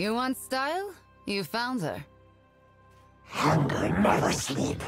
You want style? You found her. Hunger never sleeps.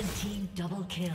Red team double kill.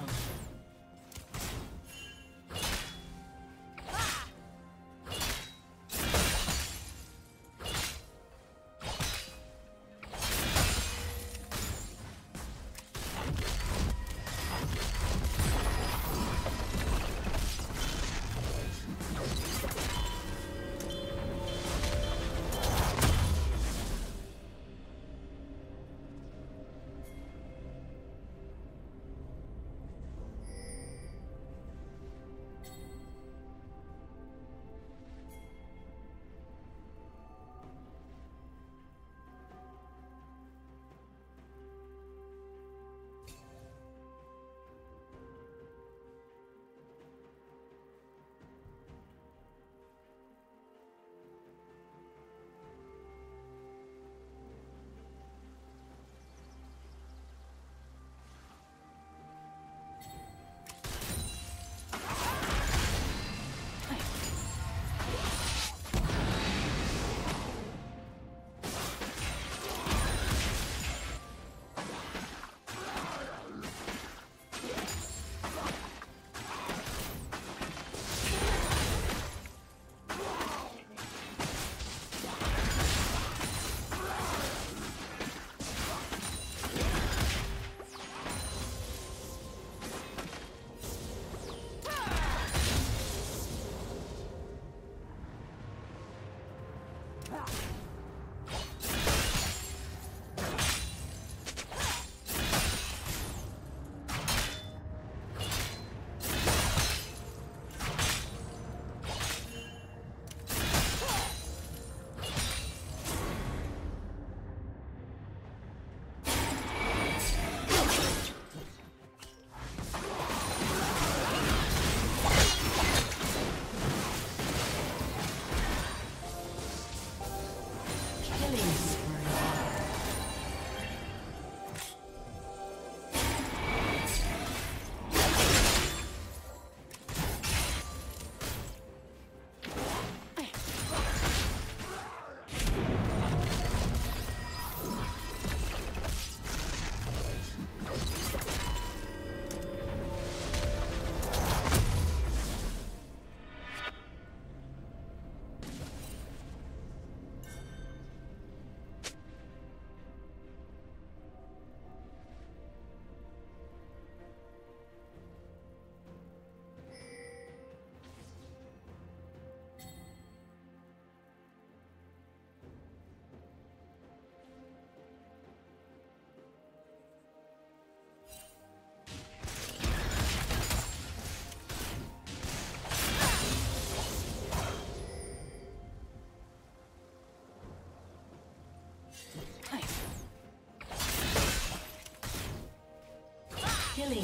Killing.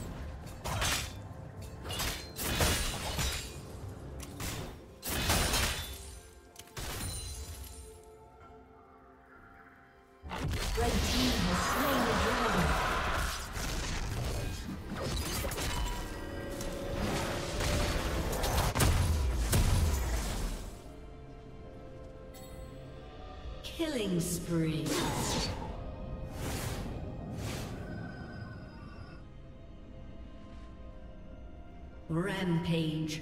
Killing spree. Rampage.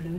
Blue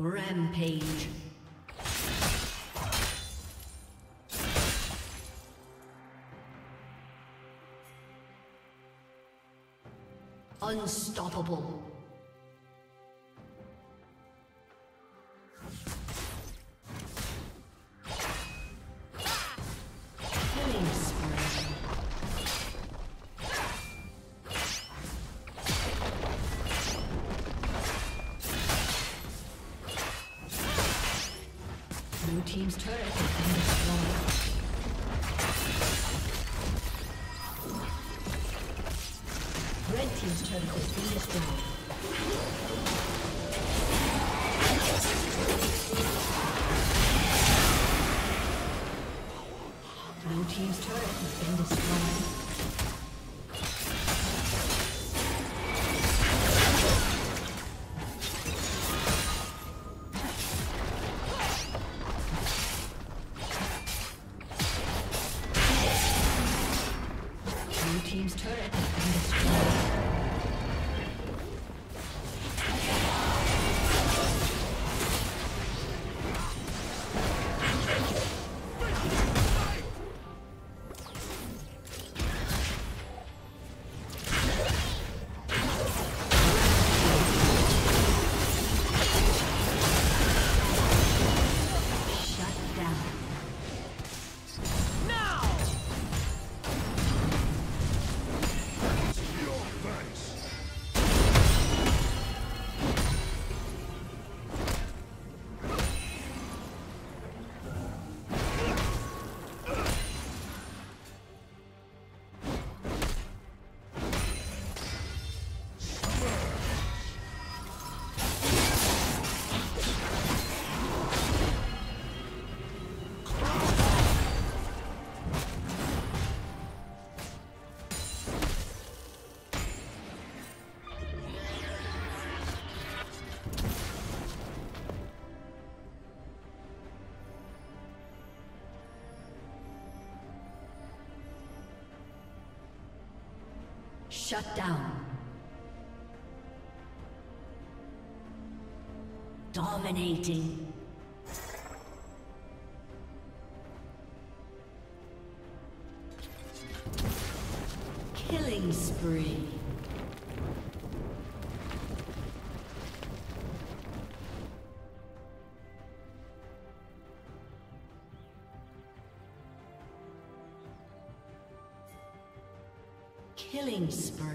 Rampage. Unstoppable. Team's turret has been destroyed. Red team's turret has been destroyed. Blue team's turret has been destroyed. Shut down. Dominating. Killing spree. Killing spree.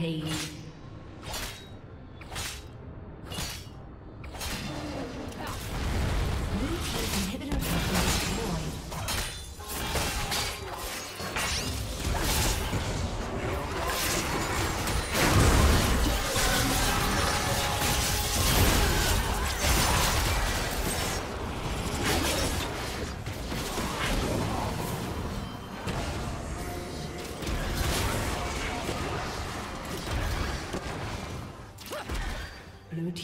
Rampage. Blue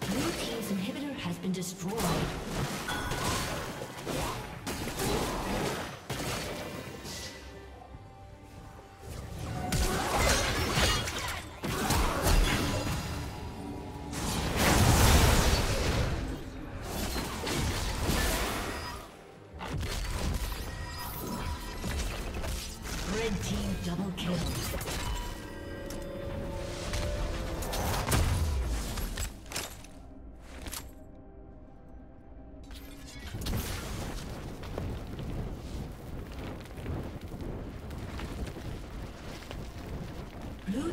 Blue team's inhibitor has been destroyed. Double kill. Blue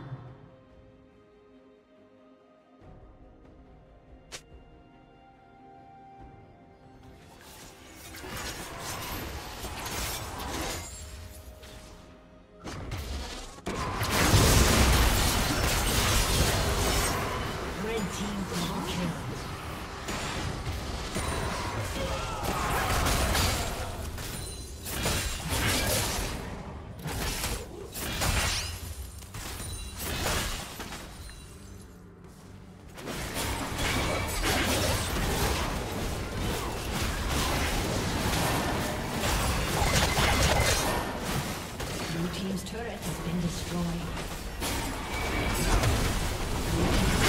Turret has been destroyed.